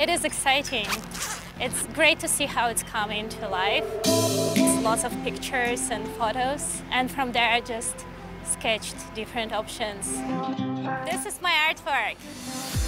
It is exciting. It's great to see how it's come into life. It's lots of pictures and photos, and from there I just sketched different options. This is my artwork.